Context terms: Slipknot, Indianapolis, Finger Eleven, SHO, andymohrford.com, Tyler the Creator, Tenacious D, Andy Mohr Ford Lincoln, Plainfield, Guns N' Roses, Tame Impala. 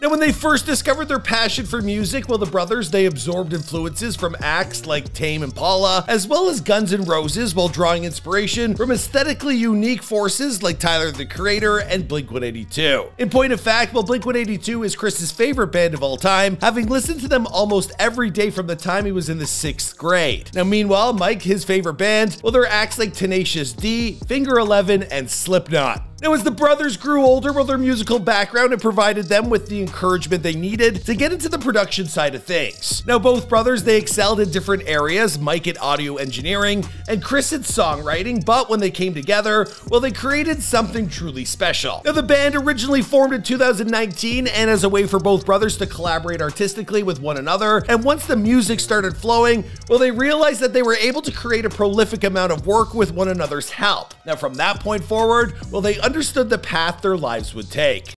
Now, when they first discovered their passion for music, well, the brothers, they absorbed influences from acts like Tame Impala, as well as Guns N' Roses, while drawing inspiration from aesthetically unique forces like Tyler the Creator and Blink-182. In point of fact, well, Blink-182 is Chris's favorite band of all time, having listened to them almost every day from the time he was in the 6th grade. Now, meanwhile, Mike, his favorite band, well, they're acts like Tenacious D, Finger Eleven, and Slipknot. Now, as the brothers grew older, well, their musical background had provided them with the encouragement they needed to get into the production side of things. Now, both brothers, they excelled in different areas, Mike at audio engineering and Chris at songwriting, but when they came together, well, they created something truly special. Now, the band originally formed in 2019, and as a way for both brothers to collaborate artistically with one another, and once the music started flowing, well, they realized that they were able to create a prolific amount of work with one another's help. Now, from that point forward, well, they understood the path their lives would take.